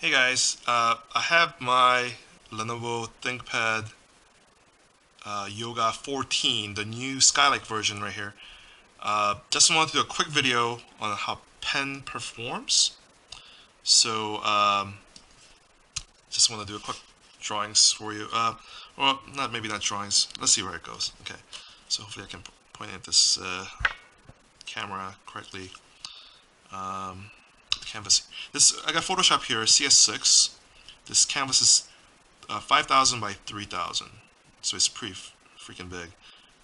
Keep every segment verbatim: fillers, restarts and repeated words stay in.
Hey guys, uh, I have my Lenovo ThinkPad uh, Yoga fourteen, the new Skylake version right here. Uh, just wanted to do a quick video on how pen performs. So um, just want to do a quick drawings for you. Uh, well, not maybe not drawings. Let's see where it goes. Okay, so hopefully I can point at this uh, camera correctly. Um, Canvas. This I got Photoshop here, C S six. This canvas is uh, five thousand by three thousand, so it's pretty freaking big.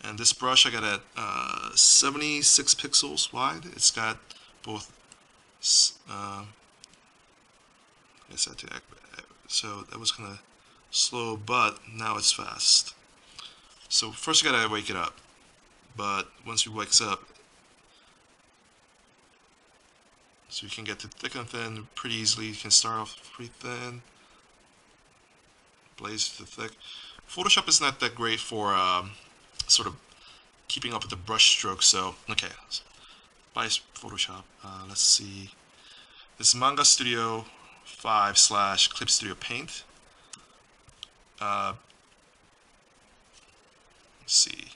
And this brush I got at uh, seventy-six pixels wide. It's got both. Uh, I said to so that was kind of slow, but now it's fast. So first you gotta wake it up, but once you wakes up. So you can get to thick and thin pretty easily. You can start off pretty thin, blaze to thick. Photoshop is not that great for um, sort of keeping up with the brush stroke. So, okay, so by Photoshop, uh, let's see. This Manga Studio five slash Clip Studio Paint. Uh, let's see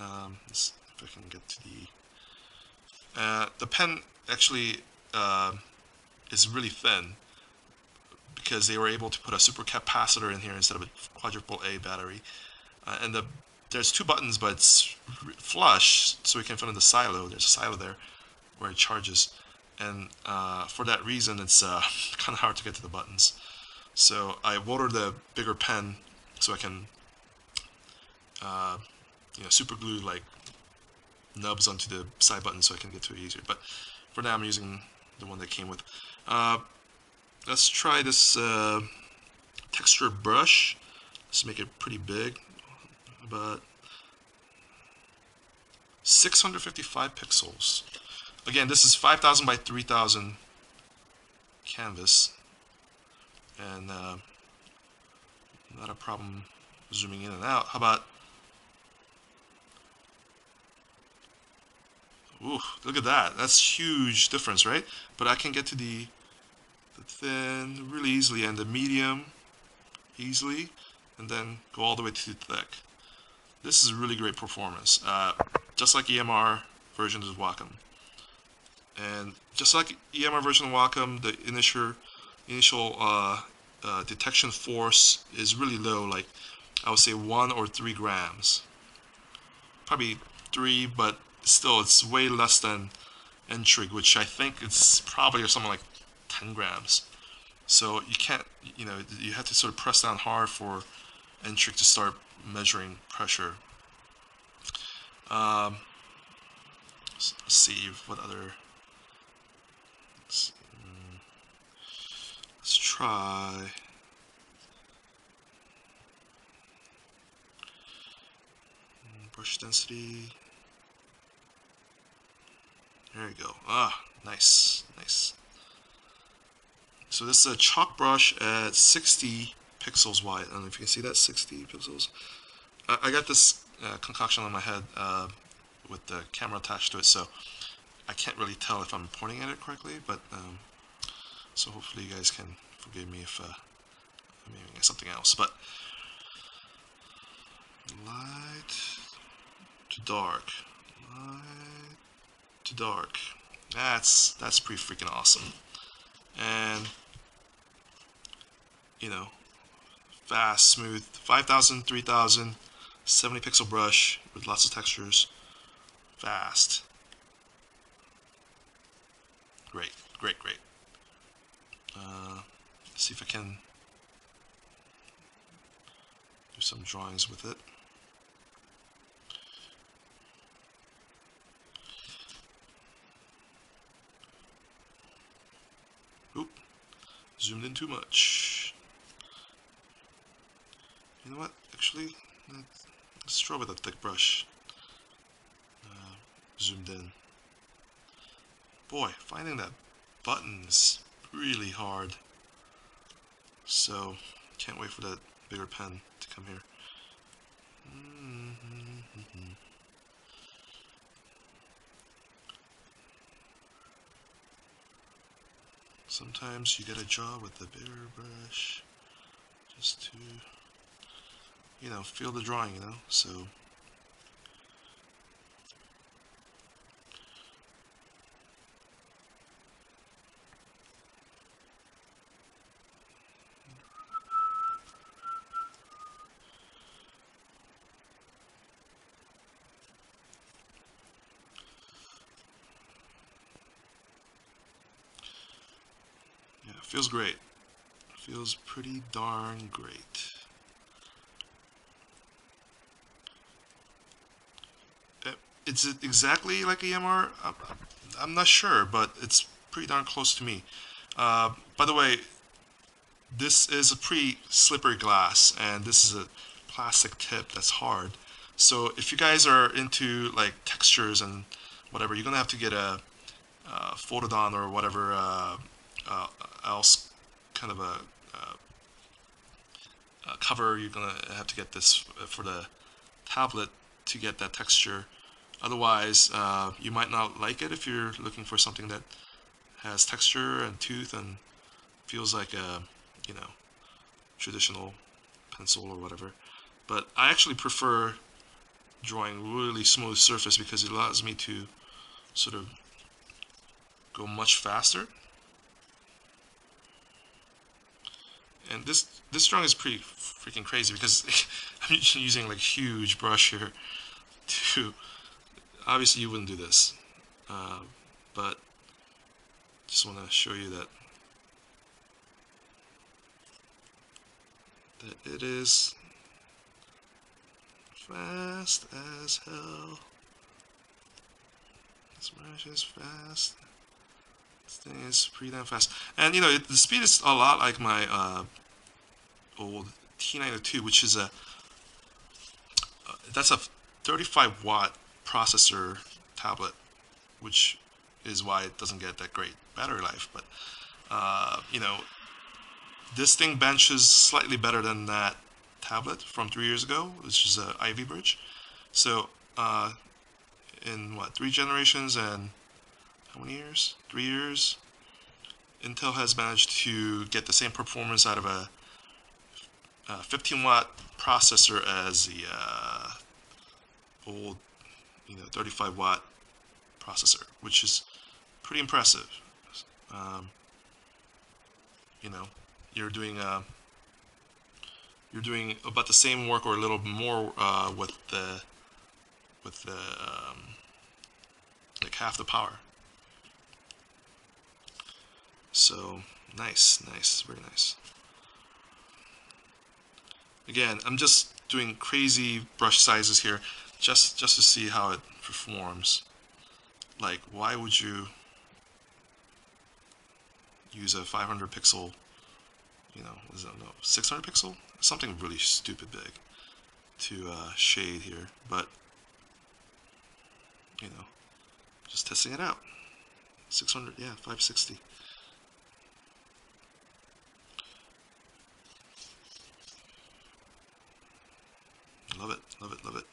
um, let's, if I can get to the uh, the pen actually. Uh, is really thin because they were able to put a supercapacitor in here instead of a quadruple A battery. Uh, and the, there's two buttons, but it's flush, so we can fill in the silo. There's a silo there where it charges. And uh, for that reason, it's uh, kind of hard to get to the buttons. So I ordered the bigger pen so I can uh, you know, super glue like nubs onto the side button so I can get to it easier. But for now, I'm using the one that came with. Uh, let's try this uh, texture brush. Let's make it pretty big, about six hundred fifty-five pixels. Again, this is five thousand by three thousand canvas, and uh, not a problem zooming in and out. How about? Ooh, look at that. That's huge difference, right? But I can get to the, the thin really easily and the medium easily, and then go all the way to the thick. This is really great performance. Uh, just like E M R version of Wacom. And just like E M R version of Wacom, the initial, initial uh, uh, detection force is really low, like I would say one or three grams. Probably three, but still, it's way less than N-trig, which I think it's probably something like ten grams. So you can't, you know, you have to sort of press down hard for N-trig to start measuring pressure. Um, let's see what other. Let's, um, let's try. Brush density. There we go. Ah, nice, nice. So this is a chalk brush at sixty pixels wide. I don't know if you can see that, sixty pixels. I, I got this uh, concoction on my head uh, with the camera attached to it, so I can't really tell if I'm pointing at it correctly, but um, so hopefully you guys can forgive me if uh, I'm aiming at something else. But light to dark. Light to dark. That's that's pretty freaking awesome. And you know, fast, smooth, five thousand, three thousand, seventy pixel brush with lots of textures. Fast. Great, great, great. Uh, let's see if I can do some drawings with it. Zoomed in too much. You know what? Actually, let's draw with a thick brush. Uh, zoomed in. Boy, finding that button is really hard. So, can't wait for that bigger pen to come here. Mm-hmm. Sometimes you gotta draw with the bigger brush just to, you know, feel the drawing, you know, so. Feels great. Feels pretty darn great. Is it exactly like a E M R? I'm, I'm not sure, but it's pretty darn close to me. Uh, by the way, this is a pretty slippery glass, and this is a plastic tip that's hard. So if you guys are into like textures and whatever, you're gonna have to get a, a Photodon or whatever. Uh, Uh, else kind of a, uh, a cover. You're gonna have to get this for the tablet to get that texture, otherwise uh, you might not like it if you're looking for something that has texture and tooth and feels like a, you know, traditional pencil or whatever. But I actually prefer drawing really smooth surface because it allows me to sort of go much faster. And this, this drawing is pretty freaking crazy because I'm using like huge brush here to, obviously you wouldn't do this, uh, but just want to show you that, that it is fast as hell. This brush is fast. This thing is pretty damn fast. And you know, it, the speed is a lot like my uh, old T nine oh two, which is a, uh, that's a thirty-five watt processor tablet, which is why it doesn't get that great battery life. But, uh, you know, this thing benches slightly better than that tablet from three years ago, which is a Ivy Bridge. So, uh, in what, three generations and how many years? Three years. Intel has managed to get the same performance out of a, a fifteen watt processor as the uh, old, you know, thirty-five watt processor, which is pretty impressive. Um, you know, you're doing uh, you're doing about the same work or a little more uh, with the with the um, like half the power. So nice, nice, very nice. Again, I'm just doing crazy brush sizes here, just just to see how it performs. Like, why would you use a five hundred pixel? You know, what is that? No, six hundred pixel? Something really stupid big to uh, shade here, but you know, just testing it out. six hundred, yeah, five sixty. Love it, love it, love it.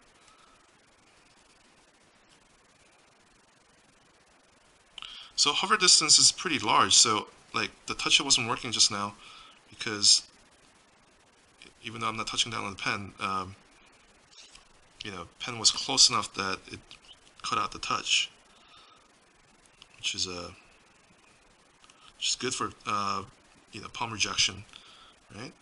So hover distance is pretty large. So like the touch wasn't working just now because even though I'm not touching down on the pen, um, you know, pen was close enough that it cut out the touch, which is a uh, which is good for uh, you know, palm rejection, right?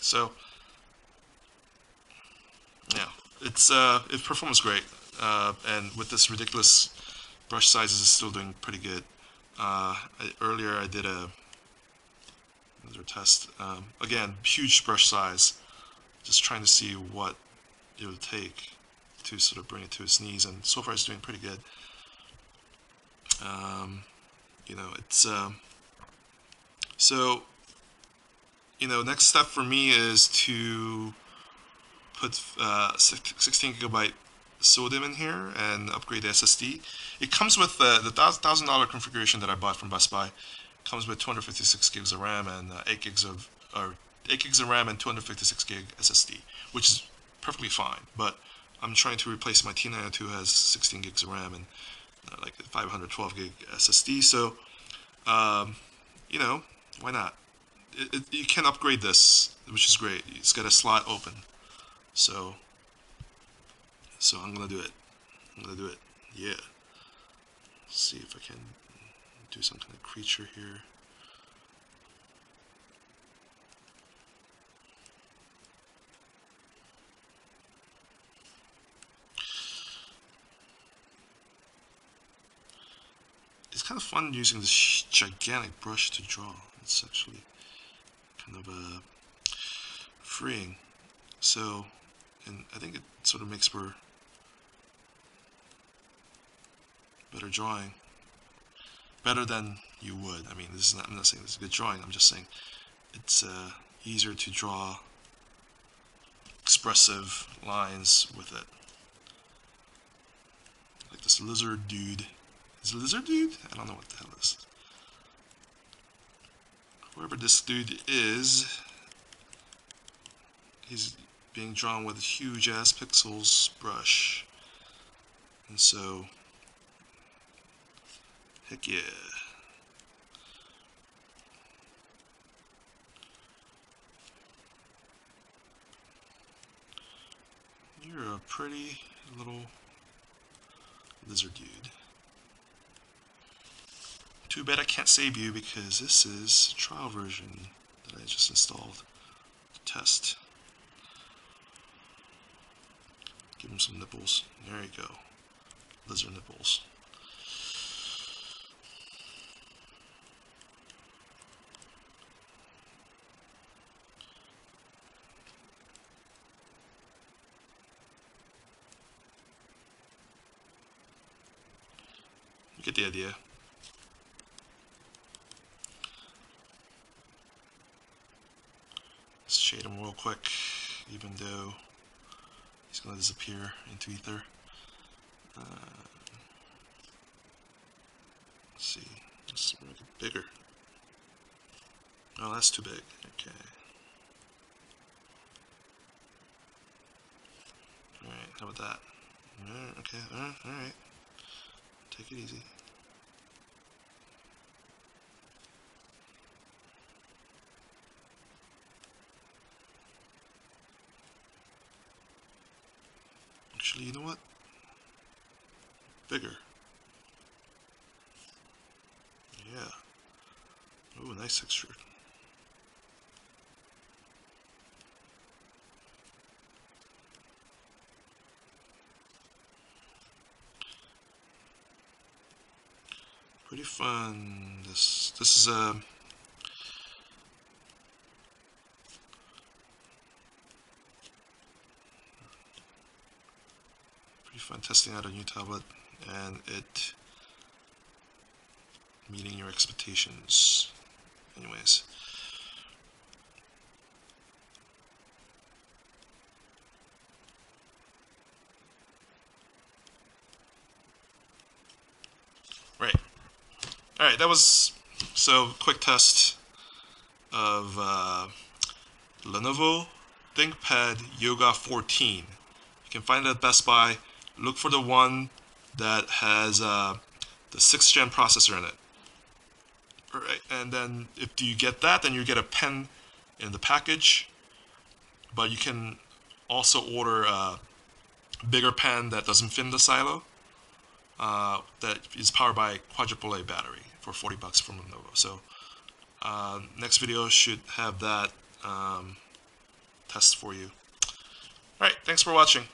So yeah, it's uh, it performs great, uh, and with this ridiculous brush sizes, it's still doing pretty good. Uh, I, earlier, I did a another test. Um, again, huge brush size, just trying to see what it would take to sort of bring it to its knees, and so far, it's doing pretty good. Um, you know, it's uh, so. You know, next step for me is to put uh, sixteen gigabyte S O DIMM in here and upgrade the S S D. It comes with uh, the one thousand dollar configuration that I bought from Best Buy. It comes with two hundred fifty-six gigs of RAM and uh, eight gigs of or eight gigs of RAM and two hundred fifty-six gig S S D, which is perfectly fine. But I'm trying to replace my T nine oh two has sixteen gigs of RAM and uh, like five hundred twelve gig S S D. So um, you know, why not? It, it, you can upgrade this, which is great. It's got a slot open, so. So I'm gonna do it. I'm gonna do it. Yeah. Let's see if I can do some kind of creature here. It's kind of fun using this gigantic brush to draw. It's actually kind of uh, freeing. So, and I think it sort of makes for better drawing, better than you would. I mean, this is not, I'm not saying this is good drawing. I'm just saying it's uh, easier to draw expressive lines with it. Like this lizard dude. Is it a lizard dude? I don't know what the hell this is. Whoever this dude is, he's being drawn with a huge ass pixels brush. And so, heck yeah. You're a pretty little lizard dude. Too bad I can't save you because this is a trial version that I just installed to test. Give him some nipples. There you go. Lizard nipples. You get the idea. Let's shade him real quick, even though it's going to disappear into ether. Uh, let's see, let's make it bigger. Oh, that's too big. Okay. Alright, how about that? Alright, okay, alright, alright. Take it easy. Actually, you know what? Bigger. Yeah. Oh, nice extrude. Pretty fun. This this is a. Uh, I'm testing out a new tablet and it meeting your expectations. Anyways, right. All right, that was so quick test of uh, Lenovo ThinkPad Yoga fourteen. You can find it at Best Buy. Look for the one that has uh, the sixth gen processor in it. All right, and then if you get that, then you get a pen in the package. But you can also order a bigger pen that doesn't fit in the silo, uh, that is powered by a quadruple A battery for forty bucks from Lenovo. So uh, next video should have that um, test for you. All right, thanks for watching.